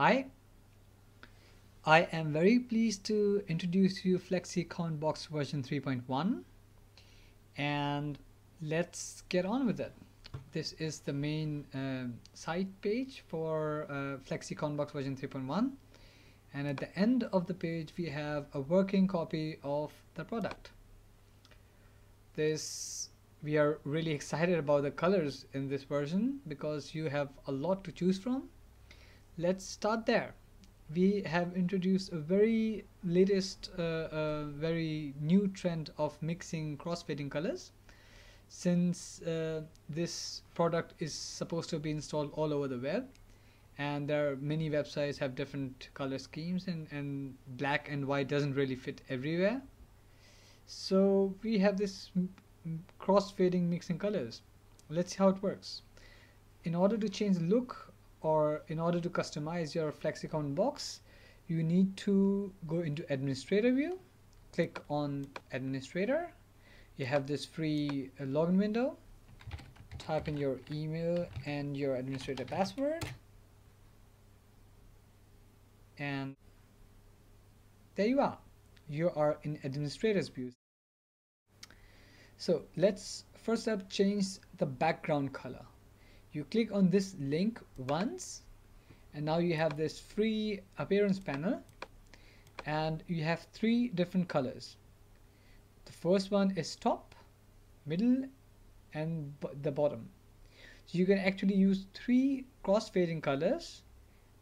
Hi, I am very pleased to introduce you Flexi Comment Box version 3.1, and let's get on with it. This is the main site page for Flexi Comment Box version 3.1, and at the end of the page we have a working copy of the product. We are really excited about the colors in this version because you have a lot to choose from. Let's start there. We have introduced a very latest, very new trend of mixing crossfading colors. Since this product is supposed to be installed all over the web, and there are many websites have different color schemes, and black and white doesn't really fit everywhere. So we have this crossfading mixing colors. Let's see how it works. In order to change the look or in order to customize your Flexi Comment Box, you need to go into Administrator View, click on Administrator. You have this free login window. Type in your email and your administrator password, and there you are. You are in Administrator's View. So let's first up change the background color. You click on this link once, and now you have this free appearance panel, and you have three different colors. The first one is top, middle, and the bottom. So you can actually use three crossfading colors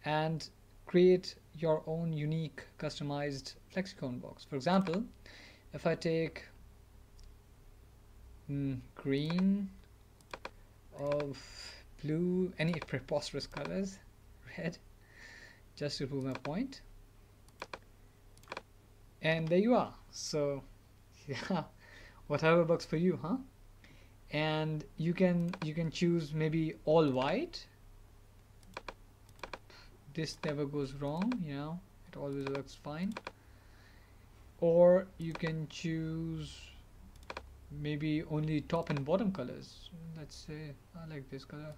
and create your own unique customized Flexi Comment Box. For example, if I take green, blue, any preposterous colors, red, just to prove my point. And there you are. So yeah, whatever works for you, huh? And you can choose maybe all white. This never goes wrong, you know, it always works fine. Or you can choose maybe only top and bottom colors. Let's say I like this color,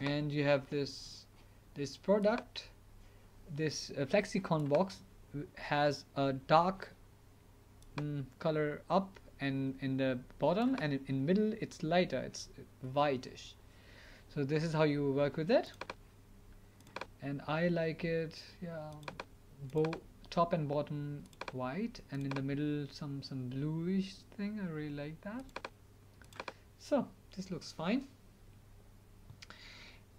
and you have this product. This Flexi Comment Box has a dark color up and in the bottom, and in middle it's lighter, it's whitish. So this is how you work with it, and I like it. Yeah, both top and bottom white, and in the middle some bluish thing. I really like that. So this looks fine,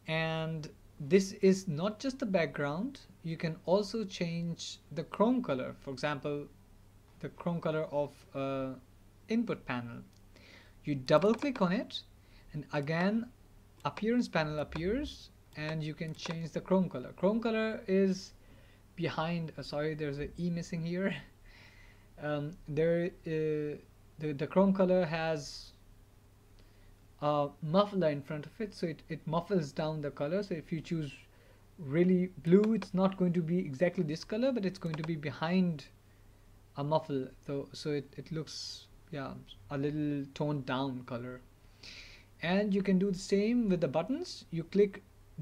and this is not just the background. You can also change the chrome color, for example the chrome color of input panel. You double click on it, and again appearance panel appears, and you can change the chrome color. Chrome color is behind, sorry, there's an E missing here. The chrome color has a muffler in front of it, so it muffles down the color. So if you choose really blue, it's not going to be exactly this color, but it's going to be behind a muffle, so it looks, yeah, a little toned down color. And you can do the same with the buttons. You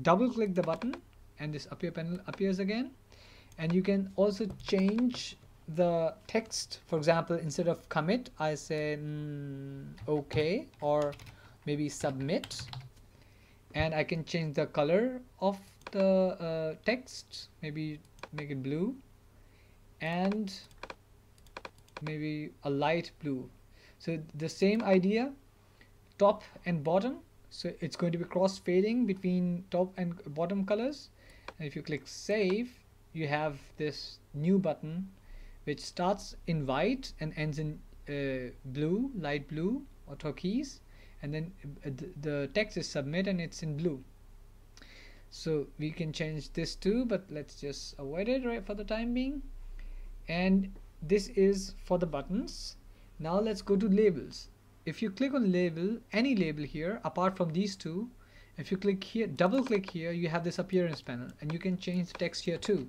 double click the button, and this appear panel appears again. And you can also change the text. For example, instead of commit, I say okay, or maybe submit, and I can change the color of the text, maybe make it blue, and maybe a light blue. So the same idea, top and bottom. So it's going to be cross-fading between top and bottom colors. And if you click save, you have this new button which starts in white and ends in blue, light blue or turquoise, and then the text is submit, and it's in blue. So we can change this too, but let's just avoid it right for the time being. And this is for the buttons. Now let's go to labels. If you click on label, any label here apart from these two, if you click here, double click here, you have this appearance panel, and you can change the text here too.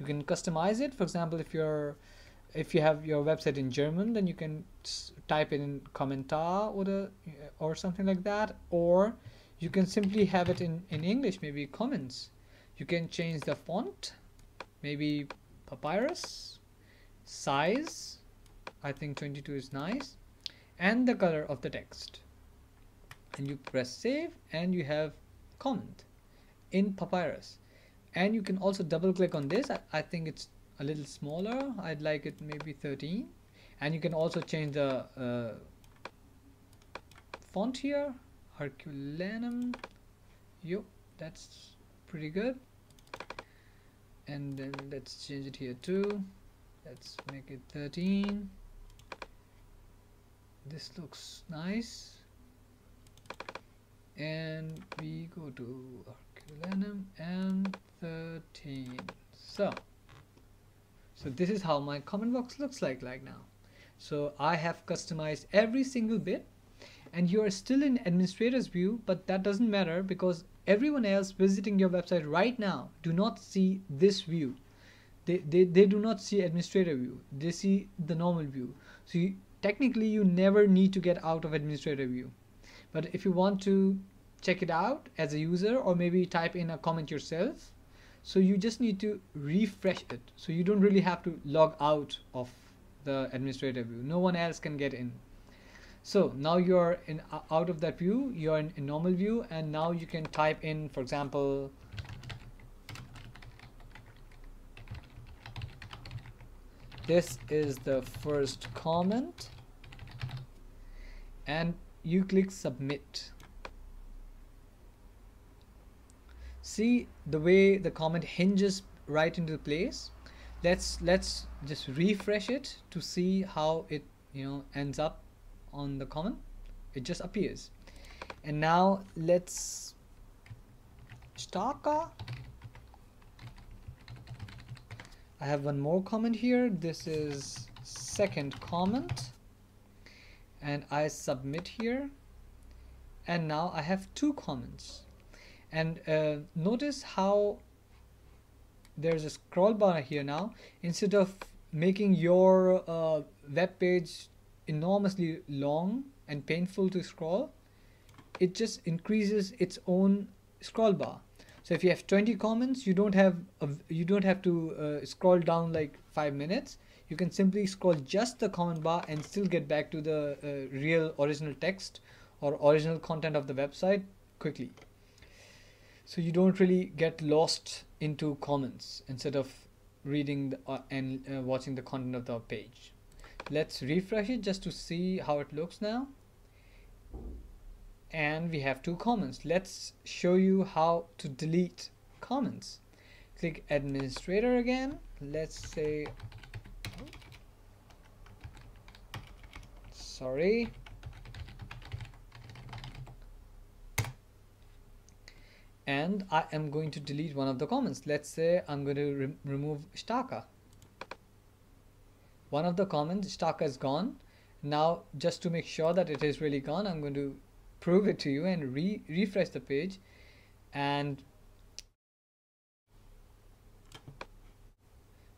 You can customize it. For example, if you have your website in German, then you can type in Kommentar or something like that, or You can simply have it in English, maybe comments. You can change the font, maybe papyrus, size, I think 22 is nice, and the color of the text. And you press save and you have comment in papyrus. And you can also double click on this. I think it's a little smaller. I'd like it maybe 13. And you can also change the font here, Herculanum. Yep, that's pretty good. And then let's change it here too. Let's make it 13. This looks nice. And we go to Herculanum and 13. So this is how my comment box looks like now. So I have customized every single bit, and you are still in administrator's view, but that doesn't matter because everyone else visiting your website right now do not see this view. They do not see administrator view. They see the normal view. So technically you never need to get out of administrator view. But if you want to check it out as a user, or maybe type in a comment yourself, so you just need to refresh it. So you don't really have to log out of the administrator view. No one else can get in. So now you're in out of that view, you're in normal view, and now you can type in, for example, this is the first comment, and you click submit. See the way the comment hinges right into place. Let's just refresh it to see how it ends up on the comment. It just appears. And now let's I have one more comment here. This is second comment, and I submit here, and now I have two comments. And notice how there's a scroll bar here now. Instead of making your web page enormously long and painful to scroll, it just increases its own scroll bar. So if you have 20 comments, you don't have to scroll down like 5 minutes. You can simply scroll just the comment bar and still get back to the real original text or original content of the website quickly. So you don't really get lost into comments instead of reading and watching the content of the page. Let's refresh it just to see how it looks now. And we have two comments. Let's show you how to delete comments. Click administrator again. Let's say, sorry. And I am going to delete one of the comments. Let's say I'm going to remove Staka. One of the comments, Staka, is gone. Now, just to make sure that it is really gone, I'm going to prove it to you and refresh the page. And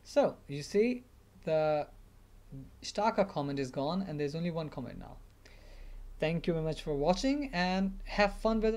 so you see the Staka comment is gone, and there's only one comment now. Thank you very much for watching, and have fun with